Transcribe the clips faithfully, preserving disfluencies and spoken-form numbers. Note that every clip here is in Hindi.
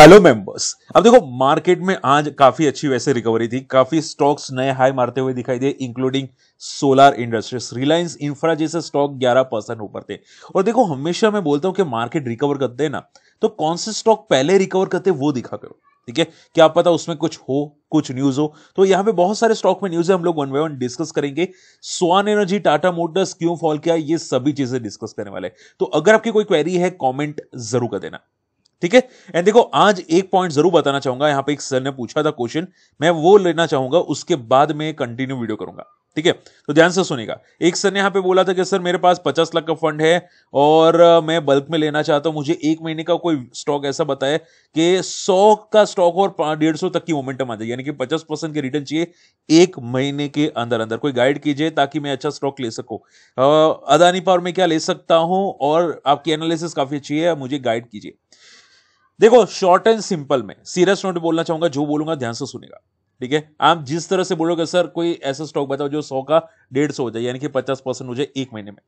Hello members. अब देखो मार्केट में आज काफी अच्छी वैसे रिकवरी थी, काफी स्टॉक्स नए हाई मारते हुए दिखाई दिए, including solar industries, Reliance infra जैसे स्टॉक ग्यारह परसेंट ऊपर थे। और देखो हमेशा मैं बोलता हूं कि मार्केट रिकवर करते हैं ना तो कौन से स्टॉक पहले रिकवर करते वो दिखा करो, ठीक है। क्या पता उसमें कुछ हो, कुछ न्यूज हो। तो यहां पे बहुत सारे स्टॉक में न्यूज है, हम लोग वन बाय वन डिस्कस करेंगे। स्वान एनर्जी, टाटा मोटर्स क्यों फॉल किया, ये सभी चीजें डिस्कस करने वाले हैं। तो अगर आपकी कोई क्वेरी है कॉमेंट जरूर कर देना, ठीक है। एंड देखो आज एक पॉइंट जरूर बताना चाहूंगा, यहां पे एक सर ने पूछा था क्वेश्चन, मैं वो लेना चाहूंगा, उसके बाद मैं कंटिन्यू वीडियो करूंगा, ठीक है। तो ध्यान से सुनेगा। एक सर ने यहां पे बोला था कि सर मेरे पास पचास लाख का फंड है और मैं बल्क में लेना चाहता हूं, मुझे एक महीने का कोई स्टॉक ऐसा बताए कि सौ का स्टॉक और डेढ़ सौ तक की मोमेंटम आ जाए, यानी कि पचास परसेंट के रिटर्न चाहिए एक महीने के अंदर अंदर, कोई गाइड कीजिए ताकि मैं अच्छा स्टॉक ले सकूं। अदानी पावर में क्या ले सकता हूं और आपकी एनालिसिस काफी अच्छी है, मुझे गाइड कीजिए। देखो शॉर्ट एंड सिंपल में सीरियस नोट बोलना चाहूंगा, जो बोलूंगा ध्यान से सुनेगा, ठीक है। आप जिस तरह से बोलोगे सर कोई ऐसा स्टॉक बताओ जो सौ का डेढ़ सौ हो जाए, यानी कि पचास परसेंट हो जाए एक महीने में,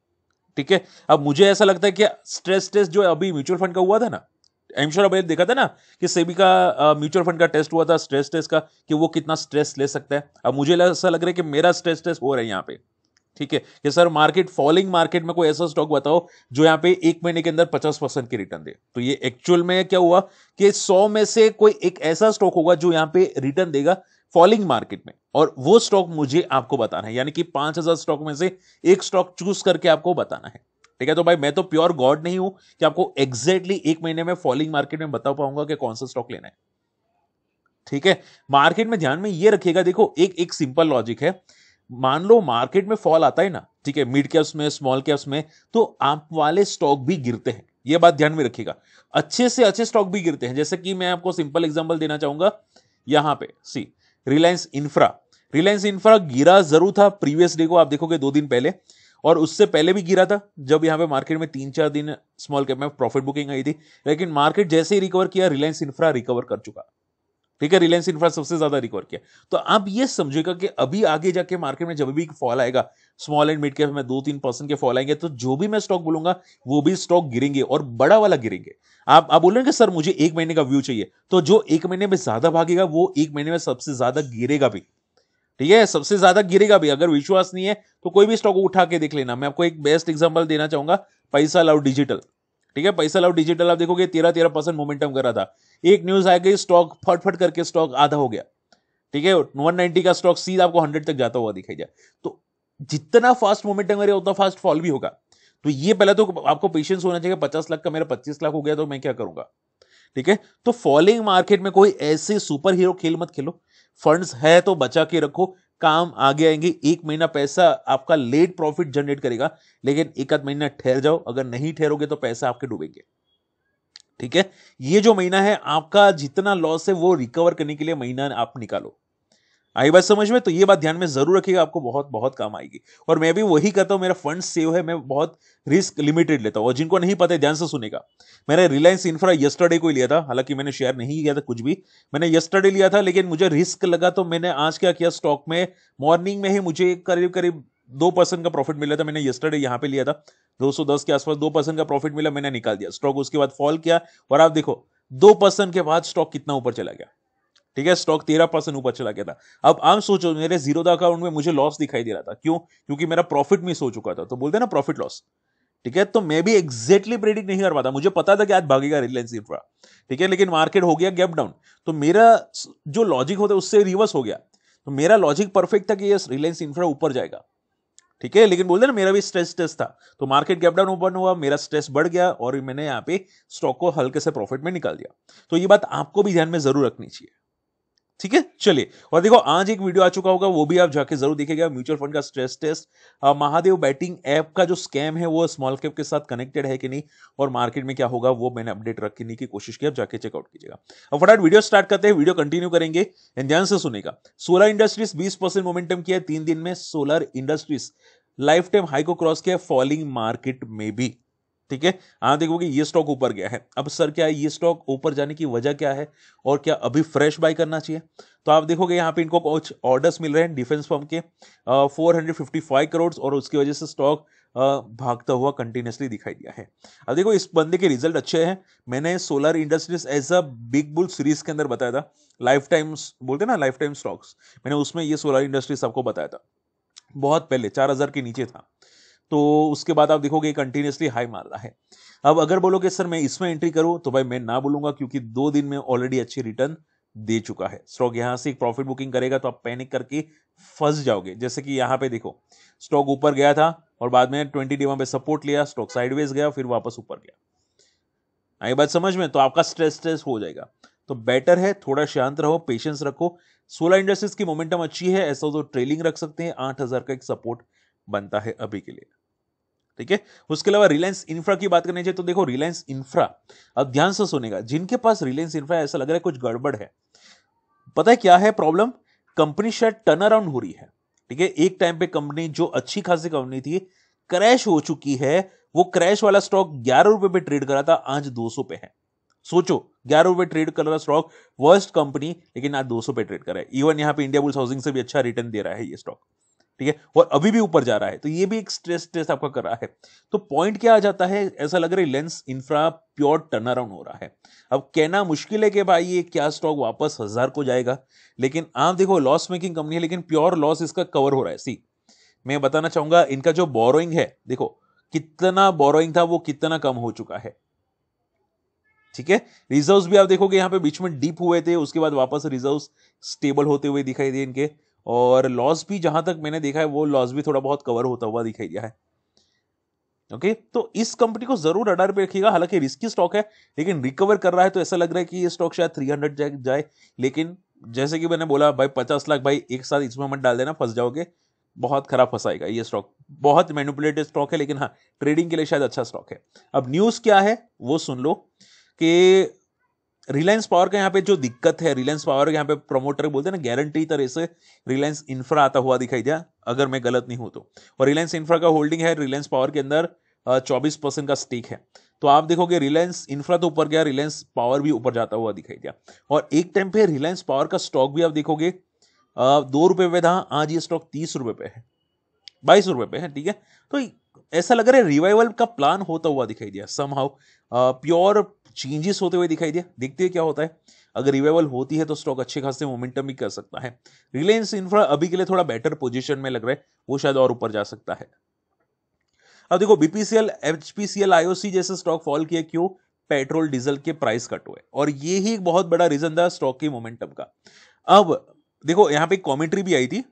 ठीक है। अब मुझे ऐसा लगता है कि स्ट्रेस टेस्ट जो अभी म्यूचुअल फंड का हुआ था ना, आई एम श्योर आपने देखा था ना कि सेबी का म्यूचुअल फंड का टेस्ट हुआ था स्ट्रेस टेस्ट का, कि वो कितना स्ट्रेस ले सकता है। अब मुझे ऐसा लग रहा है कि मेरा स्ट्रेस टेस्ट हो रहा है यहाँ पे, ठीक है, कि सर मार्केट फॉलिंग मार्केट में कोई ऐसा स्टॉक बताओ जो यहाँ पे एक महीने के अंदर पचास परसेंट की रिटर्न दे। तो ये एक्चुअल में क्या हुआ कि सौ में से कोई एक ऐसा स्टॉक होगा जो यहाँ पे रिटर्न देगा फॉलिंग मार्केट में, और वो स्टॉक मुझे आपको बताना है, यानी कि पांच हजार स्टॉक में से एक स्टॉक चूज करके आपको बताना है, ठीक है। तो भाई मैं तो प्योर गॉड नहीं हूं कि आपको एग्जैक्टली एक महीने में फॉलिंग मार्केट में बता पाऊंगा कि कौन सा स्टॉक लेना है, ठीक है। मार्केट में ध्यान में ये रखिएगा, देखो एक एक सिंपल लॉजिक है, मान लो मार्केट में फॉल आता है ना, ठीक है, मिड कैप्स में, स्मॉल कैप्स में, तो आप वाले स्टॉक भी गिरते हैं, ये बात ध्यान में रखिएगा। अच्छे से अच्छे स्टॉक भी गिरते हैं, जैसे कि मैं आपको सिंपल एग्जांपल देना चाहूंगा यहां पे, see Reliance infra. Reliance infra गिरा जरूर था प्रीवियस डे को, आप देखोगे दो दिन पहले, और उससे पहले भी गिरा था जब यहाँ पे मार्केट में तीन चार दिन स्मॉल कैप में प्रॉफिट बुकिंग आई थी, लेकिन मार्केट जैसे ही रिकवर किया रिलायंस इंफ्रा रिकवर कर चुका, ठीक है। रिलायंस इंफ्रा सबसे ज्यादा रिकवर किया। तो आप ये समझिएगा कि अभी आगे जाके मार्केट में जब भी फॉल आएगा, स्मॉल एंड मिड कैप में दो तीन परसेंट के फॉल आएंगे, तो जो भी मैं स्टॉक बोलूंगा वो भी स्टॉक गिरेंगे और बड़ा वाला गिरेंगे। आप आप बोल रहे हैं कि सर मुझे एक महीने का व्यू चाहिए, तो जो एक महीने में ज्यादा भागेगा वो एक महीने में सबसे ज्यादा गिरेगा भी, ठीक है, सबसे ज्यादा गिरेगा भी। अगर विश्वास नहीं है तो कोई भी स्टॉक उठा के देख लेना। मैं आपको एक बेस्ट एग्जाम्पल देना चाहूंगा, पैसा लाओ डिजिटल, ठीक है। पैसा लाओ डिजिटल आप देखोगे तेरह तेरह परसेंट मोमेंटम कर रहा था, एक न्यूज आ गई स्टॉक फटफट करके स्टॉक आधा हो गया, ठीक है। एक सौ नब्बे का स्टॉक सीधा आपको सौ तक जाता हुआ दिखाई दिया। तो जितना फास्ट मोमेंटम करेगा उतना फास्ट फॉल भी होगा। तो ये पहले तो आपको पेशेंस होना चाहिए, पचास लाख का मेरा पच्चीस लाख हो गया तो मैं क्या करूंगा, ठीक है। तो फॉलिंग मार्केट में कोई ऐसे सुपर हीरो खेल मत खेलो, फंड्स है तो बचा के रखो, काम आगे आएंगे। एक महीना पैसा आपका लेट प्रॉफिट जनरेट करेगा, लेकिन एक आध महीना ठहर जाओ, अगर नहीं ठहरोगे तो पैसा आपके डूबेंगे, ठीक है। ये जो महीना है आपका जितना लॉस है वो रिकवर करने के लिए महीना आप निकालो, आई बात समझ में। तो ये बात ध्यान में जरूर रखिएगा, आपको बहुत बहुत काम आएगी। और मैं भी वही करता हूँ, मेरा फंड सेव है, मैं बहुत रिस्क लिमिटेड लेता हूँ। और जिनको नहीं पता है ध्यान से सुनेगा, मैंने रिलायंस इंफ्रा यस्टरडे को ही लिया था, हालांकि मैंने शेयर नहीं किया था कुछ भी, मैंने यस्टरडे लिया था, लेकिन मुझे रिस्क लगा तो मैंने आज क्या किया, स्टॉक में मॉर्निंग में ही मुझे करीब करीब दो परसेंट का प्रॉफिट मिला था। मैंने यस्टरडे यहाँ पे लिया था दो सौ दस के आसपास, दो परसेंट का प्रॉफिट मिला, मैंने निकाल दिया स्टॉक। उसके बाद फॉल किया और आप देखो दो परसेंट के बाद स्टॉक कितना ऊपर चला गया, ठीक है, स्टॉक तेरह परसेंट ऊपर चला गया था। अब आप सोचो मेरे जीरोधा अकाउंट में मुझे लॉस दिखाई दे रहा था, क्यों, क्योंकि मेरा प्रॉफिट मिस हो चुका था, तो बोलते हैं ना प्रॉफिट लॉस, ठीक है। तो मैं भी एग्जैक्टली प्रेडिक्ट नहीं कर पाता, मुझे पता था कि आज भागेगा रिलायंस इंफ्रा, ठीक है, लेकिन मार्केट हो गया गैप डाउन, तो मेरा जो लॉजिक होता है उससे रिवर्स हो गया। तो मेरा लॉजिक परफेक्ट था कि यस रिलायंस इंफ्रा ऊपर जाएगा, ठीक है, लेकिन बोलते ना मेरा भी स्ट्रेस टेस्ट था, तो मार्केट गैप डाउन ओपन हुआ, मेरा स्ट्रेस बढ़ गया और मैंने यहाँ पे स्टॉक को हल्के से प्रॉफिट में निकाल दिया। तो ये बात आपको भी ध्यान में जरूर रखनी चाहिए, ठीक है। चलिए, और देखो आज एक वीडियो आ चुका होगा, वो भी आप जाके जरूर देखिएगा, म्यूचुअल फंड का stress test, Mahadev betting app का जो स्कैम है वो स्मॉल कैप के साथ कनेक्टेड है कि नहीं और मार्केट में क्या होगा वो मैंने अपडेट रखने की कोशिश की, आप जाके चेकआउट कीजिएगा। अब फटाफट वीडियो स्टार्ट करते हैं, वीडियो कंटिन्यू करेंगे, ध्यान से सुनेगा। सोलर इंडस्ट्रीज बीस परसेंट मोमेंटम किया है तीन दिन में, solar industries life time high को क्रॉस किया फॉलिंग मार्केट में भी, ठीक है। आप देखोगे ये स्टॉक ऊपर गया है। अब सर क्या है ये स्टॉक ऊपर जाने की वजह क्या है और क्या अभी फ्रेश बाय करना चाहिए, तो आप देखोगे यहाँ पे इनको कुछ ऑर्डर्स मिल रहे हैं डिफेंस फर्म के four hundred fifty five crore और उसकी वजह से स्टॉक भागता हुआ कंटिन्यूसली दिखाई दिया है। अब देखो इस बंदे के रिजल्ट अच्छे हैं। मैंने solar industries as a big bull series के अंदर बताया था, लाइफ टाइम बोलते ना लाइफ टाइम स्टॉक्स, मैंने उसमें ये सोलर इंडस्ट्रीज आपको बताया था बहुत पहले चार हजार के नीचे था। तो उसके बाद आप देखोगे कंटिन्यूसली हाई मार रहा है। अब अगर बोलोगे सर मैं इसमें एंट्री करूं तो भाई मैं ना बोलूंगा, क्योंकि दो दिन में ऑलरेडी अच्छी रिटर्न दे चुका है स्टॉक। यहां से एक प्रॉफिट बुकिंग करेगा तो आप पैनिक करके फंस जाओगे। जैसे कि यहां पे देखो स्टॉक ऊपर गया था और बाद में ट्वेंटी डे वहां पे सपोर्ट लिया, स्टॉक साइडवेज गया फिर वापस ऊपर गया। आई बात समझ में? तो आपका स्ट्रेस स्ट्रेस हो जाएगा। तो बेटर है थोड़ा शांत रहो, पेशेंस रखो। सोलर इंडस्ट्रीज की मोमेंटम अच्छी है, ऐसा तो ट्रेलिंग रख सकते हैं, आठ हजार का एक सपोर्ट बनता है अभी के लिए, ठीक है। उसके अलावा रिलायंस इंफ्रा की बात करनी चाहिए तो देखो रिलायंस इंफ्रा, अब ध्यान से सुनेगा जिनके पास रिलायंस इंफ्रा, ऐसा लग रहा है कुछ गड़बड़ है। पता है क्या है प्रॉब्लम? कंपनी शायद टर्न अराउंड हो रही है, ठीक है। एक टाइम पे कंपनी जो अच्छी खासी कंपनी थी क्रैश हो चुकी है। वो क्रैश वाला स्टॉक ग्यारह रुपए पे ट्रेड कर रहा था, आज दो सौ पे है। सोचो ग्यारह रुपए ट्रेड कर रहा स्टॉक, वर्स्ट कंपनी, लेकिन आज दो सौ पे ट्रेड कर रहा है। इवन यहाँ पे इंडिया बुल्स हाउसिंग से भी अच्छा रिटर्न दे रहा है ये स्टॉक, ठीक है, और अभी भी ऊपर जा रहा है। तो ये भी एक स्ट्रेस टेस्ट आपका कर रहा है। तो पॉइंट क्या आ जाता है, ऐसा लग रहा है Reliance infra pure turn around हो रहा है। अब कहना मुश्किल है कि भाई ये क्या स्टॉक वापस हजार को जाएगा, लेकिन आप देखो लॉस मेकिंग कंपनी है लेकिन प्योर लॉस इसका कवर हो रहा है। सी मैं बताना चाहूंगा इनका जो बोरोइंग है, देखो कितना बोरोइंग था वो कितना कम हो चुका है, ठीक है। रिजर्व्स भी आप देखोगे यहाँ पे बीच में डीप हुए थे, उसके बाद वापस रिजर्व्स स्टेबल होते हुए दिखाई दिए इनके, और लॉस भी जहां तक मैंने देखा है वो लॉस भी थोड़ा बहुत कवर होता हुआ दिखाई दिया है। ओके, तो इस कंपनी को जरूर रडार पे रखिएगा। हालांकि रिस्की स्टॉक है लेकिन रिकवर कर रहा है, तो ऐसा लग रहा है कि ये स्टॉक शायद तीन सौ जाए, लेकिन जैसे कि मैंने बोला भाई पचास लाख भाई एक साथ इसमें मत डाल देना, फंस जाओगे, बहुत खराब फंसाएगा ये स्टॉक। बहुत मैनिपुलेटेड स्टॉक है लेकिन हाँ ट्रेडिंग के लिए शायद अच्छा स्टॉक है। अब न्यूज क्या है वो सुन लो कि रिलायंस पावर का यहाँ पे जो दिक्कत है, रिलायंस पावर के यहाँ पे प्रमोटर बोलते हैं ना गारंटी तरह से रिलायंस इंफ्रा आता हुआ दिखाई दिया, अगर मैं गलत नहीं हूं तो। और रिलायंस इंफ्रा का होल्डिंग है रिलायंस पावर के अंदर चौबीस परसेंट का स्टेक है। तो आप देखोगे रिलायंस इंफ्रा तो ऊपर गया, रिलायंस पावर भी ऊपर जाता हुआ दिखाई दिया। और एक टाइम पे रिलायंस पावर का स्टॉक भी आप देखोगे दो रुपए पे था, आज ये स्टॉक तीस रुपए पे है, बाईस रुपए पे है, ठीक है। तो ऐसा लग रहा है रिवाइवल का प्लान होता हुआ दिखाई दिया, समहाउ प्योर चेंजेस होते हुए दिखाई दिया। देखते हैं क्या होता है, अगर रिवाइवल होती है तो स्टॉक अच्छे खासे मोमेंटम भी कर सकता है। रिलायंस इंफ्रा अभी के लिए थोड़ा बेटर पोजीशन में लग रहा है, वो शायद और ऊपर जा सकता है। अब देखो बीपीसीएल, एचपीसीएल, आईओसी जैसे स्टॉक फॉल किए, क्यों? पेट्रोल डीजल के प्राइस कट हुए, और ये ही एक बहुत बड़ा रीजन था स्टॉक की मोमेंटम का। अब देखो यहाँ पे कॉमेंट्री भी आई थी,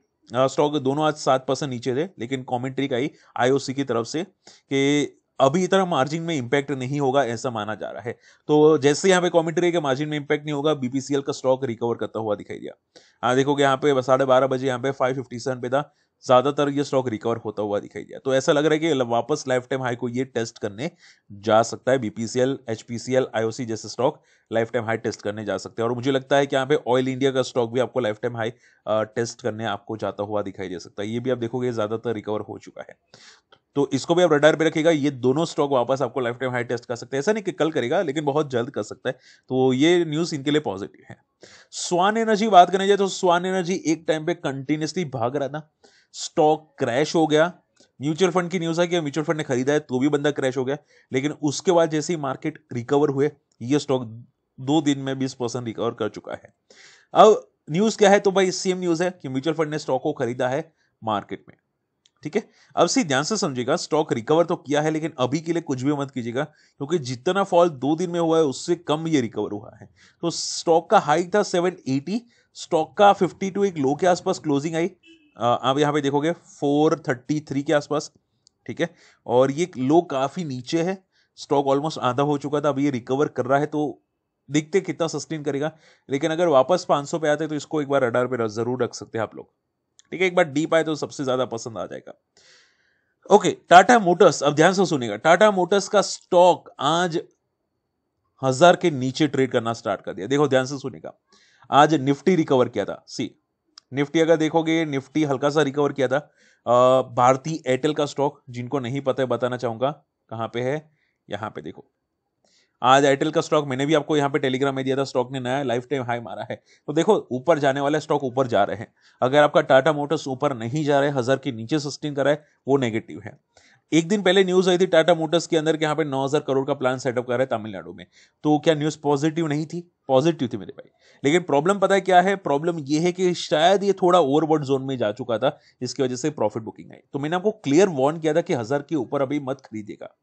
स्टॉक दोनों आज सात परसेंट नीचे थे, लेकिन कॉमेंट्री का ही आईओसी की तरफ से कि अभी इतना मार्जिन में इंपैक्ट नहीं होगा, ऐसा माना जा रहा है। तो जैसे यहाँ पे कॉमेंट्री के मार्जिन में इंपैक्ट नहीं होगा, बीपीसीएल का स्टॉक रिकवर करता हुआ दिखाई दिया। देखोगे यहाँ पे साढ़े बारह बजे यहाँ पे फाइव फिफ्टी सेवन पे था, ज्यादातर ये स्टॉक रिकवर होता हुआ दिखाई दिया। तो ऐसा लग रहा है कि वापस लाइफ टाइम हाई को ये टेस्ट करने जा सकता है, बीपीसीएल, एचपीसीएल, आईओसी जैसे stock life time high test करने जा सकते हैं। और मुझे लगता है कि यहाँ पे ऑयल इंडिया का स्टॉक भी आपको लाइफ टाइम हाई टेस्ट करने आपको जाता हुआ दिखाई दे सकता है। ये भी आप देखोगे ज्यादातर रिकवर हो चुका है, तो इसको भी आप रडार पे रखिएगा। ये दोनों स्टॉक वापस आपको लाइफ टाइम हाई टेस्ट कर सकते हैं, ऐसा नहीं कि कल करेगा लेकिन बहुत जल्द कर सकता है। तो ये न्यूज इनके लिए पॉजिटिव है। स्वान एनर्जी बात करने जाए तो स्वान एनर्जी एक टाइम पे कंटिन्यूसली भाग रहा था, स्टॉक क्रैश हो गया। म्यूचुअल फंड की न्यूज है कि म्यूचुअल फंड ने खरीदा है तो भी बंदा क्रैश हो गया, लेकिन उसके बाद जैसे ही मार्केट रिकवर हुए ये स्टॉक दो दिन में बीस परसेंट रिकवर कर चुका है। अब न्यूज क्या है, तो भाई सेम न्यूज है कि म्यूचुअल फंड ने स्टॉक को खरीदा है मार्केट में, ठीक है। अब सी ध्यान से समझिएगा, स्टॉक रिकवर तो किया है लेकिन अभी के लिए कुछ भी मत कीजिएगा, क्योंकि जितना फॉल दो दिन में हुआ है उससे कम ये रिकवर हुआ है। तो स्टॉक का हाई था सेवन एटी, स्टॉक का फिफ्टी टू एक लो के आसपास क्लोजिंग आई, आप यहाँ पे देखोगे फोर थर्टी थ्री के आसपास, ठीक है। और ये लो काफी नीचे है, स्टॉक ऑलमोस्ट आधा हो चुका था, अब ये रिकवर कर रहा है, तो देखते कितना सस्टेन करेगा। लेकिन अगर वापस पाँच सौ पे आते तो इसको एक बार रडार पे जरूर रख सकते हैं आप लोग, ठीक है। एक बार डीप आए तो सबसे ज्यादा पसंद आ जाएगा। ओके, टाटा मोटर्स, अब ध्यान से सुनिएगा। टाटा मोटर्स का स्टॉक आज हजार के नीचे ट्रेड करना स्टार्ट कर दिया। देखो ध्यान से सुनिएगा, आज निफ्टी रिकवर किया था, सी निफ्टी अगर देखोगे निफ्टी हल्का सा रिकवर किया था। भारती एयरटेल का स्टॉक, जिनको नहीं पता है बताना चाहूंगा कहां पे है, यहां पे देखो आज एयरटेल का स्टॉक मैंने भी आपको यहाँ पे टेलीग्राम में दिया था, स्टॉक ने नया लाइफ टाइम हाई मारा है। तो देखो ऊपर जाने वाले स्टॉक ऊपर जा रहे हैं, अगर आपका टाटा मोटर्स ऊपर नहीं जा रहे, हजार के नीचे सस्टेन कर रहा है, वो नेगेटिव है। एक दिन पहले न्यूज आई थी टाटा मोटर्स के अंदर के यहाँ पे नौ हज़ार करोड़ का प्लान सेटअप कर रहा है तमिलनाडु में। तो क्या न्यूज पॉजिटिव नहीं थी? पॉजिटिव थी मेरे भाई। लेकिन प्रॉब्लम पता है क्या है? प्रॉब्लम यह है कि शायद ये थोड़ा ओवरबॉड जोन में जा चुका था, जिसकी वजह से प्रॉफिट बुकिंग आई। तो मैंने आपको क्लियर वार्न किया था कि हजार के ऊपर अभी मत खरीदेगा,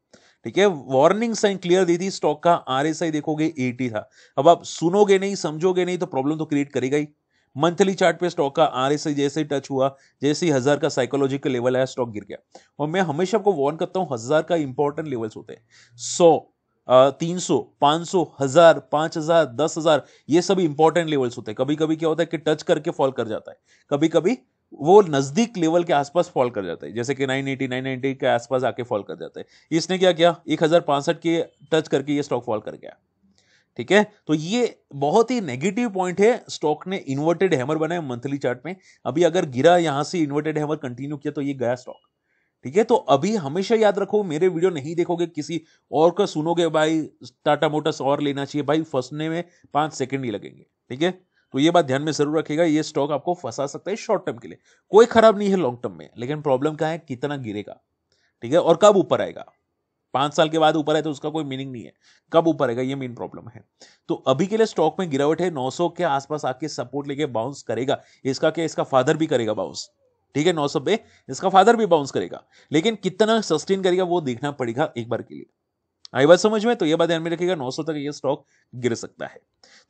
ठीक है। वार्निंग साइन क्लियर दी थी। स्टॉक का आरएसआई देखोगे अस्सी था। अब आप सुनोगे नहीं, समझोगे नहीं तो प्रॉब्लम तो क्रिएट करेगा ही। मंथली चार्ट पे स्टॉक का आरएसआई जैसे ही टच हुआ, जैसे ही हजार का साइकोलॉजिकल लेवल आया, स्टॉक गिर गया। और मैं हमेशा आपको वार्न करता हूं, हजार का इंपॉर्टेंट लेवल्स होते हैं। सौ, तीन सौ, पांच सौ, हजार, पांच हजार, दस हजार, ये सब इंपॉर्टेंट लेवल्स होते हैं। कभी कभी क्या होता है कि टच करके फॉल कर जाता है, कभी कभी वो नजदीक लेवल के आसपास फॉल कर जाता है, जैसे कि नौ सौ अस्सी, नौ सौ नब्बे के आसपास आके फॉल कर जाता है। इसने क्या किया, एक हजार पैंसठ के टच करके ये स्टॉक फॉल कर गया, ठीक है। तो ये बहुत ही नेगेटिव पॉइंट है। स्टॉक ने इन्वर्टेड हैमर बनाया मंथली चार्ट में। अभी अगर गिरा यहाँ से, इन्वर्टेड हैमर कंटिन्यू किया तो ये गया स्टॉक, ठीक है। तो अभी हमेशा याद रखो, मेरे वीडियो नहीं देखोगे किसी और का सुनोगे, भाई टाटा मोटर्स और लेना चाहिए, भाई फंसने में पांच सेकेंड ही लगेंगे, ठीक है। तो ये बात ध्यान में जरूर रखिएगा, ये स्टॉक आपको फंसा सकता है शॉर्ट टर्म के लिए, कोई खराब नहीं है लॉन्ग टर्म में। लेकिन प्रॉब्लम क्या है, कितना गिरेगा, ठीक है, और कब ऊपर आएगा। पांच साल के बाद ऊपर है तो उसका कोई मीनिंग नहीं है, कब ऊपर आएगा ये मेन प्रॉब्लम है। तो अभी के लिए स्टॉक में गिरावट है, नौ सौ के आसपास आके सपोर्ट लेके बाउंस करेगा। इसका क्या, इसका फादर भी करेगा बाउंस, ठीक है, नौ सौ पे इसका फादर भी बाउंस करेगा। लेकिन कितना सस्टेन करेगा वो देखना पड़ेगा एक बार के लिए। आई बात समझ में? तो ये बात ध्यान में रखिएगा, नौ सौ तक ये स्टॉक गिर सकता है।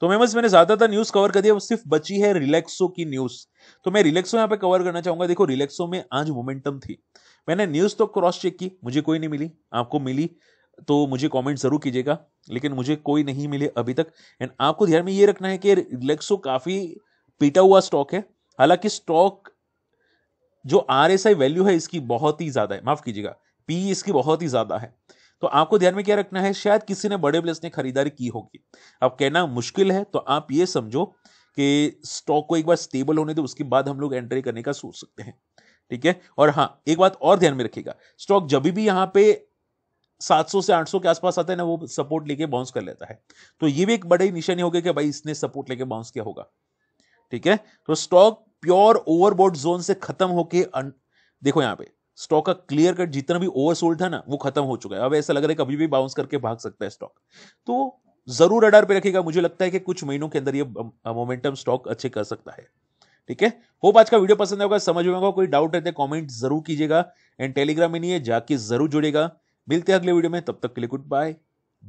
तो मेमस, मैंने ज्यादातर न्यूज कवर कर दिया, सिर्फ बची है रिलैक्सो की न्यूज। तो मैं रिलैक्सो यहाँ पे कवर करना चाहूंगा। देखो रिलैक्सो में आज मोमेंटम थी, मैंने न्यूज तो क्रॉस चेक की, मुझे कोई नहीं मिली। आपको मिली तो मुझे कमेंट जरूर कीजिएगा, लेकिन मुझे कोई नहीं मिले अभी तक। एंड आपको ध्यान में ये रखना है कि रिलैक्सो काफी पीटा हुआ स्टॉक है। हालांकि स्टॉक जो आरएसआई वैल्यू है इसकी बहुत ही ज्यादा है, माफ कीजिएगा पी इसकी बहुत ही ज्यादा है। तो आपको ध्यान में क्या रखना है, शायद किसी ने बड़े प्लेस ने खरीदारी की होगी। अब कहना मुश्किल है, तो आप ये समझो कि स्टॉक को एक बार स्टेबल होने दो, उसके बाद हम लोग एंट्री करने का सोच सकते हैं, ठीक है। और हाँ, एक बात और ध्यान में रखिएगा, स्टॉक जब भी यहाँ पे सात सौ से आठ सौ के आसपास आता है ना, वो सपोर्ट लेके बाउंस कर लेता है। तो ये भी एक बड़ी निशानी होगी कि भाई इसने सपोर्ट लेके बाउंस किया होगा, ठीक है। तो स्टॉक प्योर ओवरबॉट जोन से खत्म होके, देखो यहाँ पे स्टॉक का क्लियर कट जितना भी ओवरसोल्ड था ना वो खत्म हो चुका है। अब ऐसा लग रहा है कभी भी बाउंस करके भाग सकता है स्टॉक, तो जरूर रडार पे रखिएगा। मुझे लगता है कि कुछ महीनों के अंदर ये मोमेंटम स्टॉक अच्छे कर सकता है, ठीक है। होप आज का वीडियो पसंद आएगा, समझ में होगा। कोई डाउट रहते कमेंट जरूर कीजिएगा। एंड टेलीग्राम में नहीं है, जाके जरूर जुड़ेगा। मिलते हैं अगले वीडियो में, तब तक के लिए गुड बाय,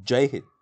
जय हिंद।